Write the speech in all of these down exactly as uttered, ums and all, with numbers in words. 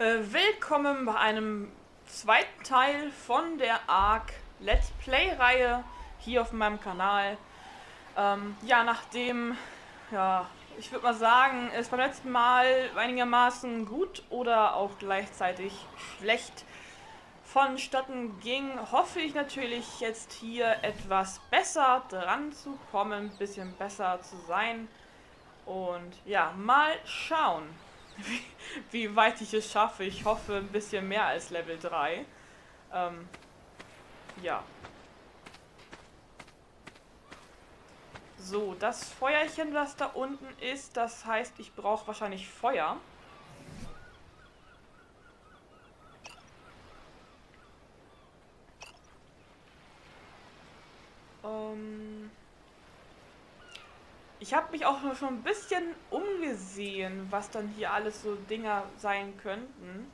Äh, willkommen bei einem zweiten Teil von der ARK Let's Play Reihe hier auf meinem Kanal. Ähm, ja, nachdem, ja, ich würde mal sagen, es beim letzten Mal einigermaßen gut oder auch gleichzeitig schlecht vonstatten ging, hoffe ich natürlich jetzt hier etwas besser dran zu kommen, ein bisschen besser zu sein und ja, mal schauen. Wie, wie weit ich es schaffe. Ich hoffe, ein bisschen mehr als Level drei. Ähm, ja. So, das Feuerchen, was da unten ist, das heißt, ich brauche wahrscheinlich Feuer. Ähm... Ich habe mich auch schon ein bisschen umgesehen, was dann hier alles so Dinger sein könnten.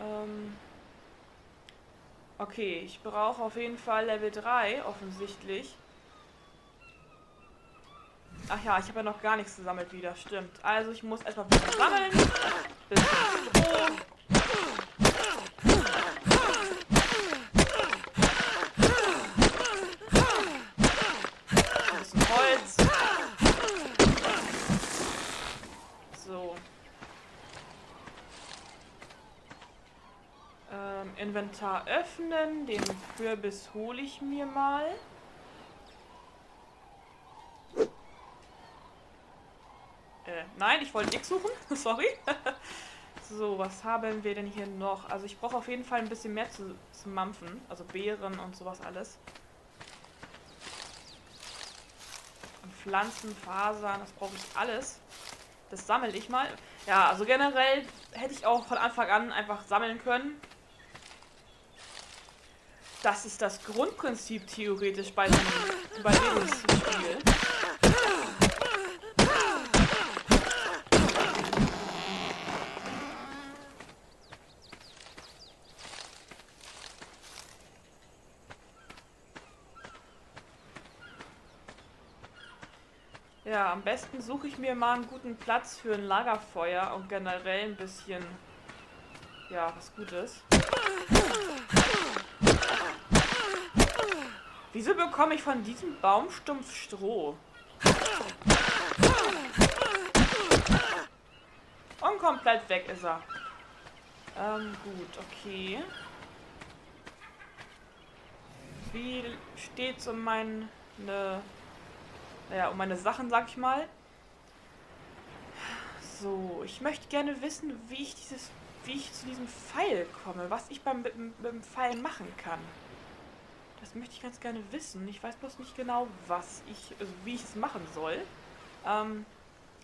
Ähm okay, ich brauche auf jeden Fall Level drei, offensichtlich. Ach ja, ich habe ja noch gar nichts gesammelt wieder, stimmt. Also ich muss erstmal wieder sammeln. Ein bisschen Holz. Inventar öffnen, den Kürbis hole ich mir mal. Äh, nein, ich wollte nichts suchen, sorry. So, was haben wir denn hier noch? Also ich brauche auf jeden Fall ein bisschen mehr zu, zu mampfen, also Beeren und sowas alles. Und Pflanzen, Fasern, das brauche ich alles. Das sammle ich mal. Ja, also generell hätte ich auch von Anfang an einfach sammeln können. Das ist das Grundprinzip theoretisch bei einem Überlebensspiel. Ja, am besten suche ich mir mal einen guten Platz für ein Lagerfeuer und generell ein bisschen, ja, was Gutes. Wieso bekomme ich von diesem Baumstumpf Stroh? Und komplett weg ist er. Ähm, gut, okay. Wie steht's um meine... Naja, um meine Sachen, sag ich mal. So, ich möchte gerne wissen, wie ich dieses... Wie ich zu diesem Pfeil komme. Was ich beim, mit dem Pfeil machen kann. Das möchte ich ganz gerne wissen. Ich weiß bloß nicht genau, was ich, also wie ich es machen soll. Ähm,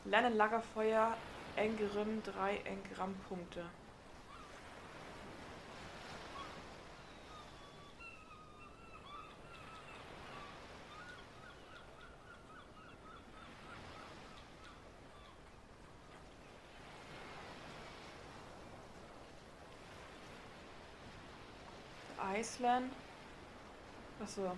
Lernen Lagerfeuer, Engram, drei Engram-Punkte. Iceland. Achso.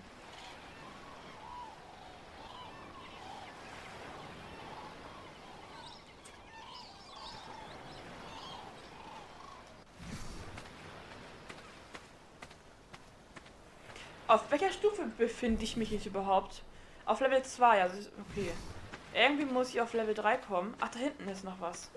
Auf welcher Stufe befinde ich mich jetzt überhaupt? Auf Level zwei, also okay. Irgendwie muss ich auf Level drei kommen. Ach, da hinten ist noch was.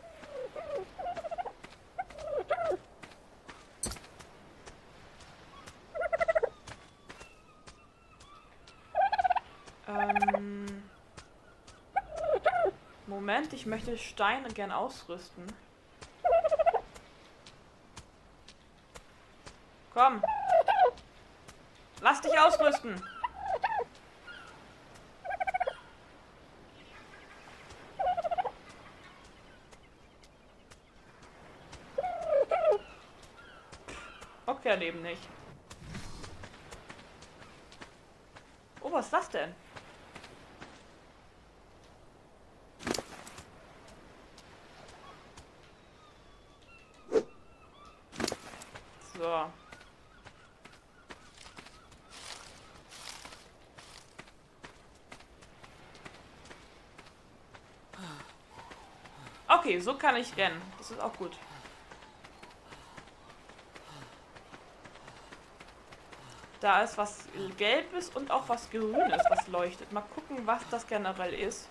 Moment, ich möchte Steine gern ausrüsten. Komm. Lass dich ausrüsten. Okay, eben nicht. Oh, was ist das denn? So. Okay, so kann ich rennen. Das ist auch gut. Da ist was Gelbes und auch was Grünes, was leuchtet. Mal gucken, was das generell ist.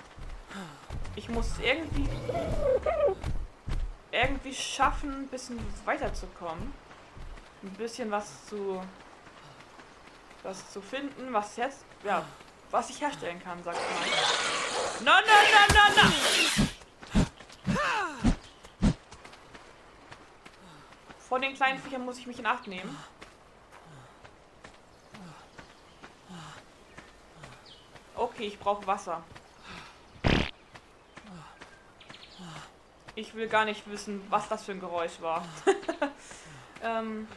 Ich muss irgendwie irgendwie schaffen, ein bisschen weiterzukommen. Ein bisschen was zu was zu finden, was jetzt, ja, was ich herstellen kann, sagt man. No, no, no, no, no! Vor den kleinen Viechern muss ich mich in Acht nehmen. Okay, ich brauche Wasser. Ich will gar nicht wissen, was das für ein Geräusch war. ähm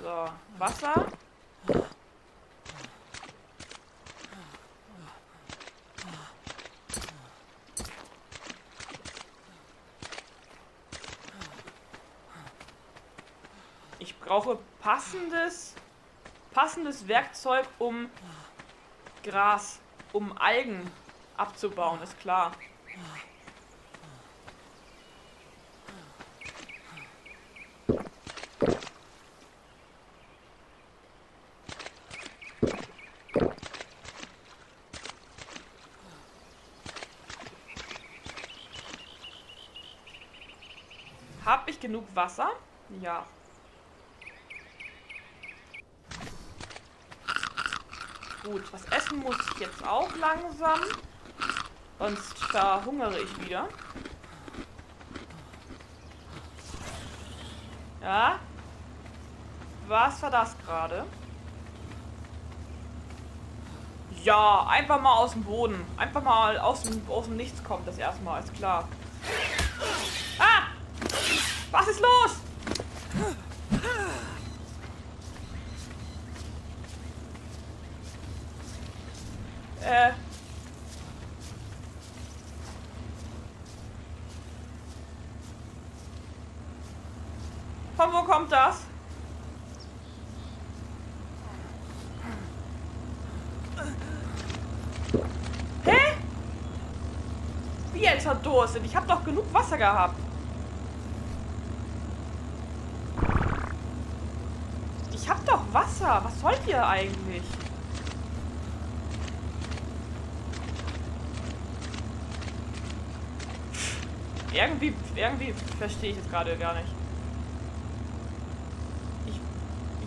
so, Wasser. Ich brauche passendes, passendes Werkzeug, um Gras, um Algen abzubauen, ist klar. Hab ich genug Wasser? Ja. Gut, was essen muss ich jetzt auch langsam, sonst verhungere ich wieder. Ja, was war das gerade? Ja, einfach mal aus dem Boden, einfach mal aus dem, aus dem Nichts kommt das erstmal, ist klar. Ah, was ist los? Äh. Von wo kommt das? Hä? Wie jetzt verdurstet? Ich habe doch genug Wasser gehabt. Ich habe doch Wasser. Was sollt ihr eigentlich? Irgendwie, irgendwie verstehe ich es gerade gar nicht. Ich,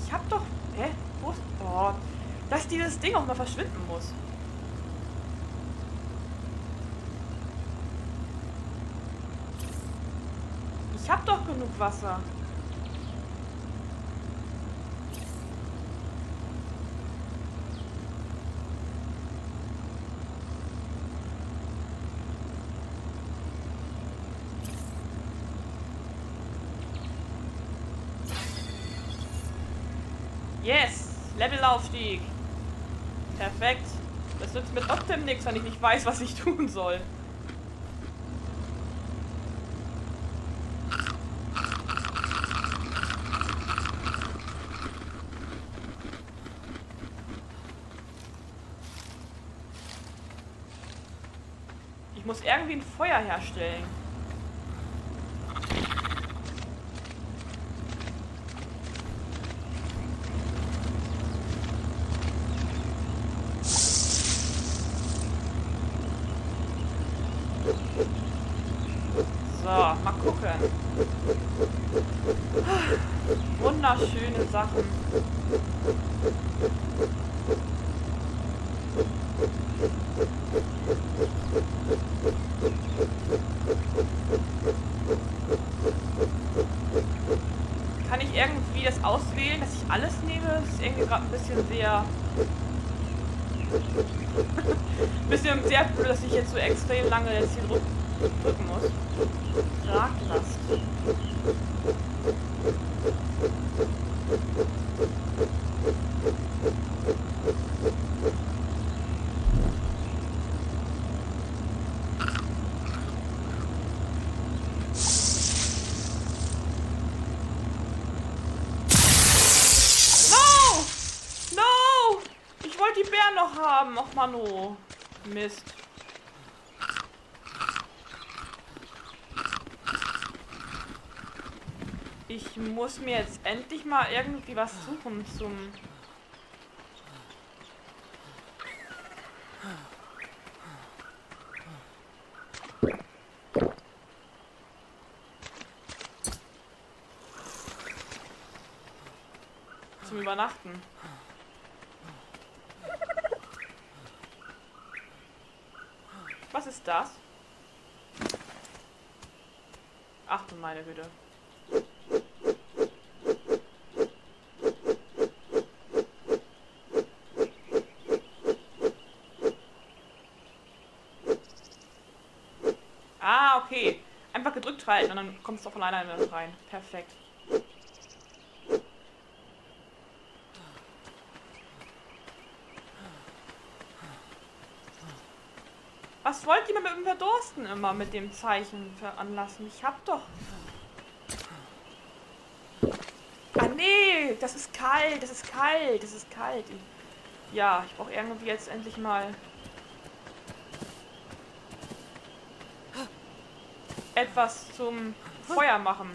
ich hab doch, hä? Wo ist, oh, dass dieses Ding auch mal verschwinden muss. Ich hab doch genug Wasser. Yes! Levelaufstieg! Perfekt! Das nützt mir trotzdem nichts, wenn ich nicht weiß, was ich tun soll. Ich muss irgendwie ein Feuer herstellen. So, mal gucken. Wunderschöne Sachen. Kann ich irgendwie das auswählen, dass ich alles nehme? Das ist irgendwie gerade ein bisschen sehr... ein bisschen sehr blöd, dass ich jetzt so extrem lange jetzt hier drücke. Drücken muss. Traglast. No! No! Ich wollte die Bären noch haben. Och, Mano. Mist. Ich muss mir jetzt endlich mal irgendwie was suchen zum... zum Übernachten. Was ist das? Ach du meine Güte. Ah, okay. Einfach gedrückt halten und dann kommst du von alleine rein. Perfekt. Was wollt ihr mit dem Verdursten immer mit dem Zeichen veranlassen? Ich hab doch... Ah, nee! Das ist kalt, das ist kalt, das ist kalt. Ja, ich brauche irgendwie jetzt endlich mal... etwas zum Feuer machen.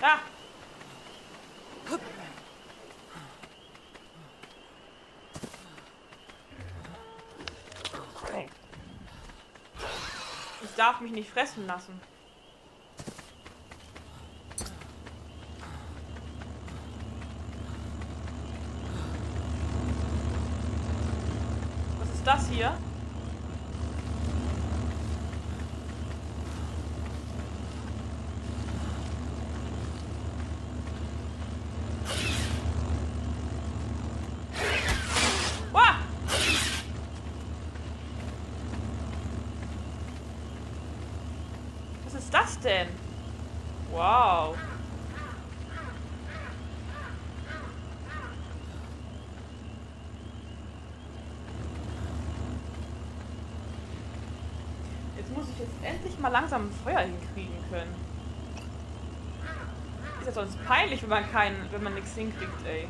Ah! Ich darf mich nicht fressen lassen. Was ist das hier? Was denn? Wow. Jetzt muss ich jetzt endlich mal langsam ein Feuer hinkriegen können. Ist ja sonst peinlich, wenn man keinen, wenn man nichts hinkriegt, ey.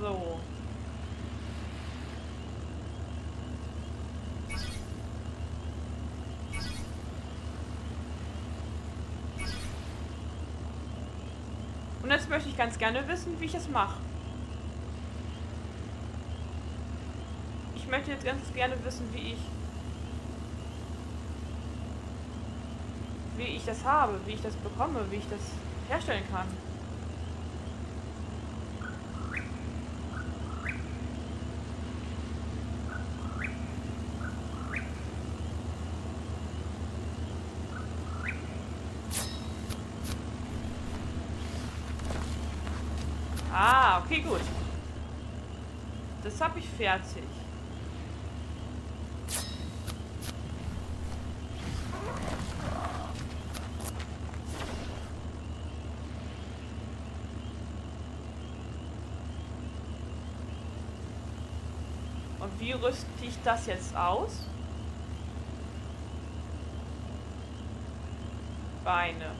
So. Und jetzt möchte ich ganz gerne wissen, wie ich es mache. Ich möchte jetzt ganz gerne wissen, wie ich... wie ich das habe, wie ich das bekomme, wie ich das herstellen kann. Ah, okay, gut. Das habe ich fertig. Und wie rüste ich das jetzt aus? Beine.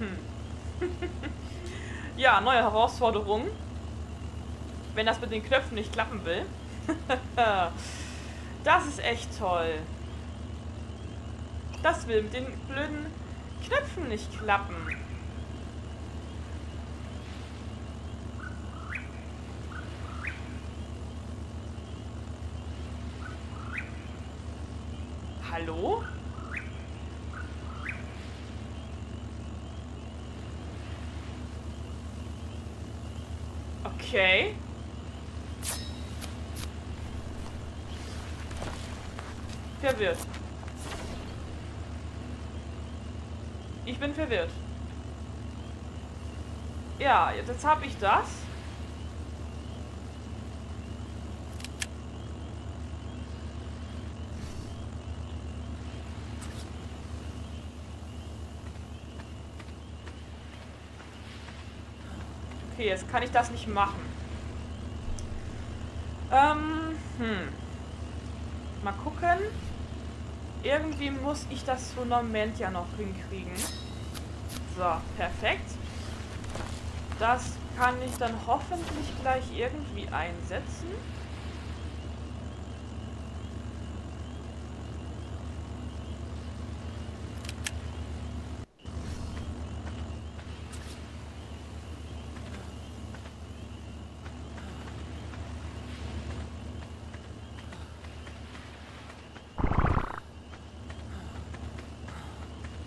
Hm. Ja, neue Herausforderung. Wenn das mit den Knöpfen nicht klappen will. Das ist echt toll. Das will mit den blöden Knöpfen nicht klappen. Hallo? Okay. Verwirrt. Ich bin verwirrt. Ja, jetzt habe ich das. Okay, jetzt kann ich das nicht machen. Ähm, hm. Mal gucken. Irgendwie muss ich das Fundament ja noch hinkriegen. So, perfekt. Das kann ich dann hoffentlich gleich irgendwie einsetzen.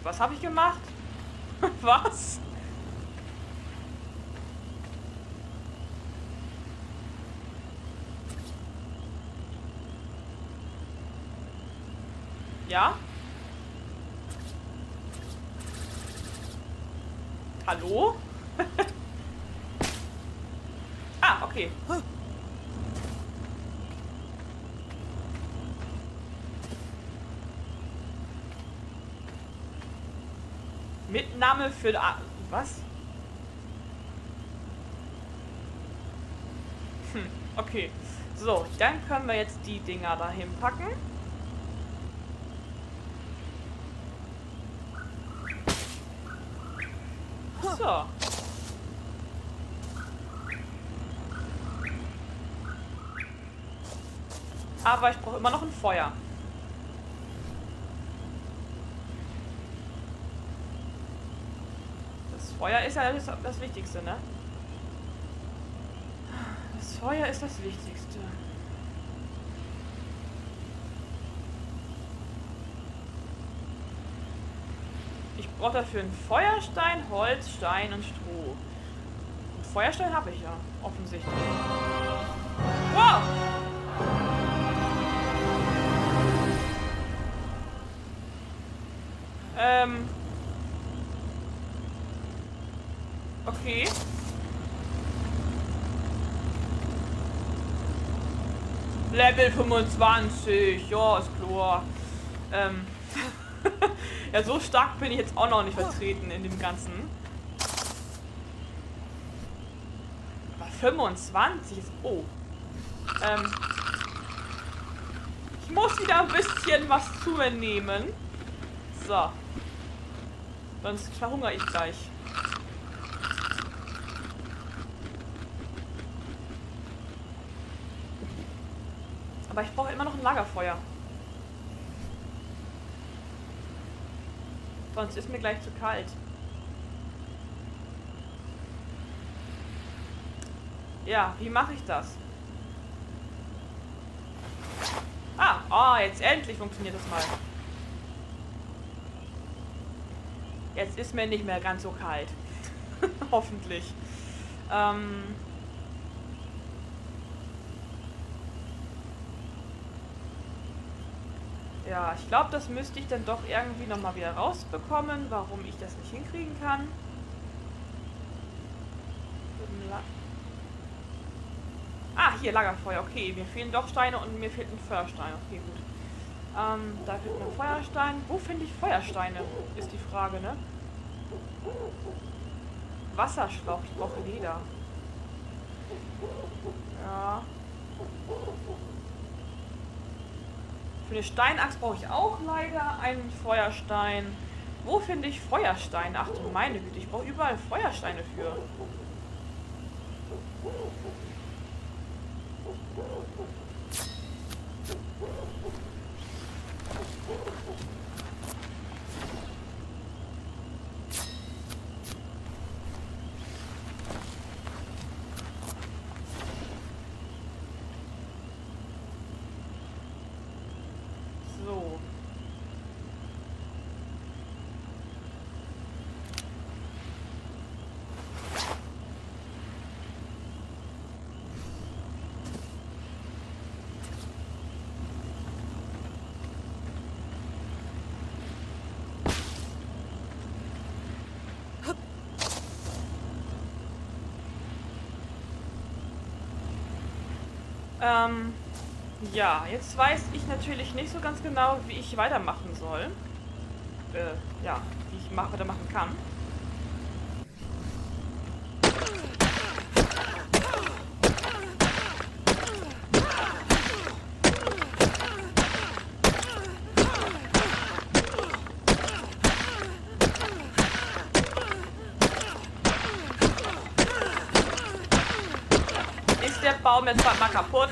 Was habe ich gemacht? Was? Ja? Hallo? Ah, okay. Mitnahme für... A Was? Hm, okay. So, dann können wir jetzt die Dinger dahin packen. So. Aber ich brauche immer noch ein Feuer. Das Feuer ist ja das, das Wichtigste, ne? Das Feuer ist das Wichtigste. Ich brauche dafür einen Feuerstein, Holz, Stein und Stroh. Und Feuerstein habe ich ja, offensichtlich. Wow! Ähm. Okay. Level fünfundzwanzig. Ja, ist klar. Ähm. Ja, so stark bin ich jetzt auch noch nicht vertreten in dem Ganzen. Aber fünfundzwanzig ist... Oh. Ähm. Ich muss wieder ein bisschen was zu mir nehmen. So. Sonst verhungere ich gleich. Aber ich brauche immer noch ein Lagerfeuer. Sonst ist mir gleich zu kalt. Ja, wie mache ich das? Ah, oh, jetzt endlich funktioniert das mal. Jetzt ist mir nicht mehr ganz so kalt. Hoffentlich. Ähm... Ja, ich glaube, das müsste ich dann doch irgendwie nochmal wieder rausbekommen, warum ich das nicht hinkriegen kann. Ah, hier Lagerfeuer. Okay, mir fehlen doch Steine und mir fehlt ein Feuerstein. Okay, gut. Ähm, da fehlt mir ein Feuerstein. Wo finde ich Feuersteine? Ist die Frage, ne? Wasserschlauch. Ich brauche Leder. Ja. Für eine Steinachs brauche ich auch leider einen Feuerstein. Wo finde ich Feuerstein? Ach du meine Güte, ich brauche überall Feuersteine für. Ähm, ja, jetzt weiß ich natürlich nicht so ganz genau, wie ich weitermachen soll. Äh, ja, wie ich mach, weitermachen kann. ist der Baum jetzt halt mal kaputt.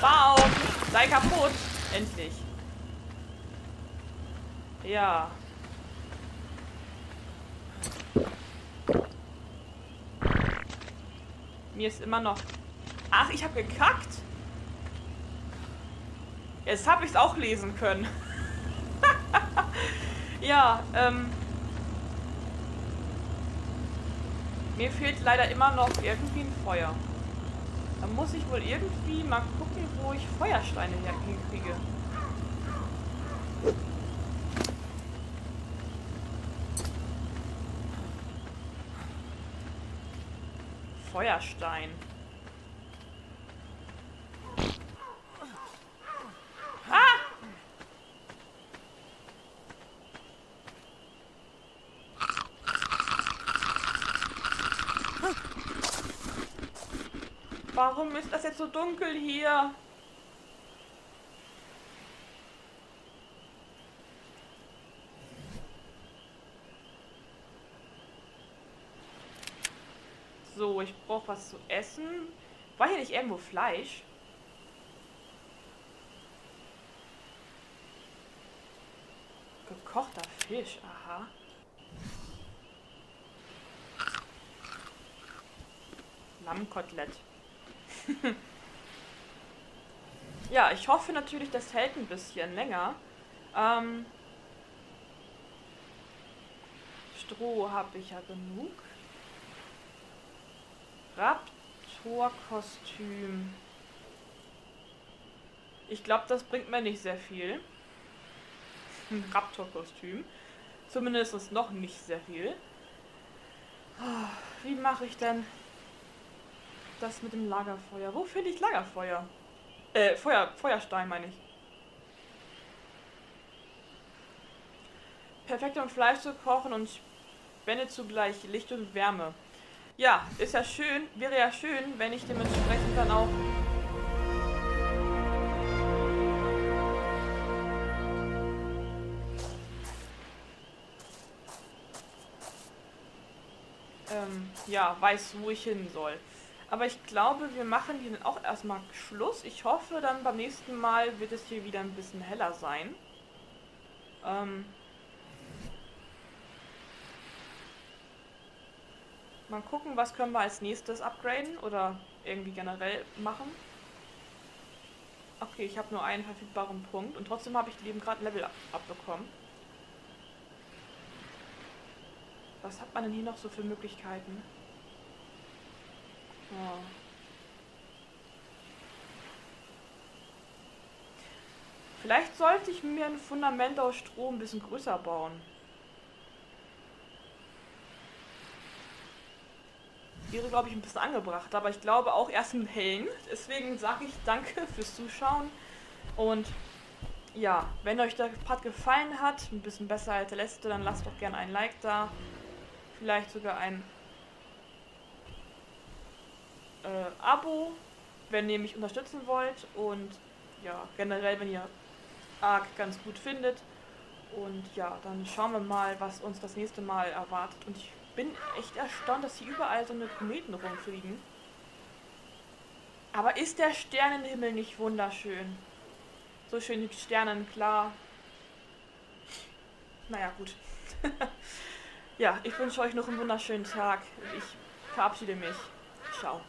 Baum, sei kaputt. Endlich. Ja. Mir ist immer noch... Ach, ich habe gekackt. Jetzt habe ich es auch lesen können. Ja, ähm... mir fehlt leider immer noch irgendwie ein Feuer. Da muss ich wohl irgendwie mal gucken, wo ich Feuersteine herkriege. Feuerstein. Ah! Warum ist das jetzt so dunkel hier? So, ich brauche was zu essen. War hier nicht irgendwo Fleisch? Gekochter Fisch, aha. Lammkotelett. Ja, ich hoffe natürlich, das hält ein bisschen länger. Ähm, Stroh habe ich ja genug. Raptor-Kostüm. Ich glaube, das bringt mir nicht sehr viel. Ein Raptor-Kostüm. Zumindest noch nicht sehr viel. Wie mache ich denn das mit dem Lagerfeuer? Wo finde ich Lagerfeuer? Äh, Feuer, Feuerstein meine ich. Perfekt, um Fleisch zu kochen und spende zugleich Licht und Wärme. Ja, ist ja schön, wäre ja schön, wenn ich dementsprechend dann auch... Ähm, ja, weiß, wo ich hin soll. Aber ich glaube, wir machen hier dann auch erstmal Schluss. Ich hoffe, dann beim nächsten Mal wird es hier wieder ein bisschen heller sein. Ähm... Mal gucken, was können wir als nächstes upgraden oder irgendwie generell machen. Okay, ich habe nur einen verfügbaren Punkt und trotzdem habe ich eben gerade ein Level abbekommen. Was hat man denn hier noch so für Möglichkeiten? Oh. Vielleicht sollte ich mir ein Fundament aus Stroh ein bisschen größer bauen. Wäre, glaube ich, ein bisschen angebracht, aber ich glaube auch erst im Hellen. Deswegen sage ich danke fürs Zuschauen und ja, wenn euch der Part gefallen hat, ein bisschen besser als der letzte, dann lasst doch gerne ein Like da, vielleicht sogar ein äh, Abo, wenn ihr mich unterstützen wollt und ja, generell, wenn ihr ARK ganz gut findet und ja, dann schauen wir mal, was uns das nächste Mal erwartet und ich bin echt erstaunt, dass hier überall so eine Kometen rumfliegen. Aber ist der Sternenhimmel nicht wunderschön? So schön die Sternen, klar. Naja, gut. Ja, ich wünsche euch noch einen wunderschönen Tag. Ich verabschiede mich. Ciao.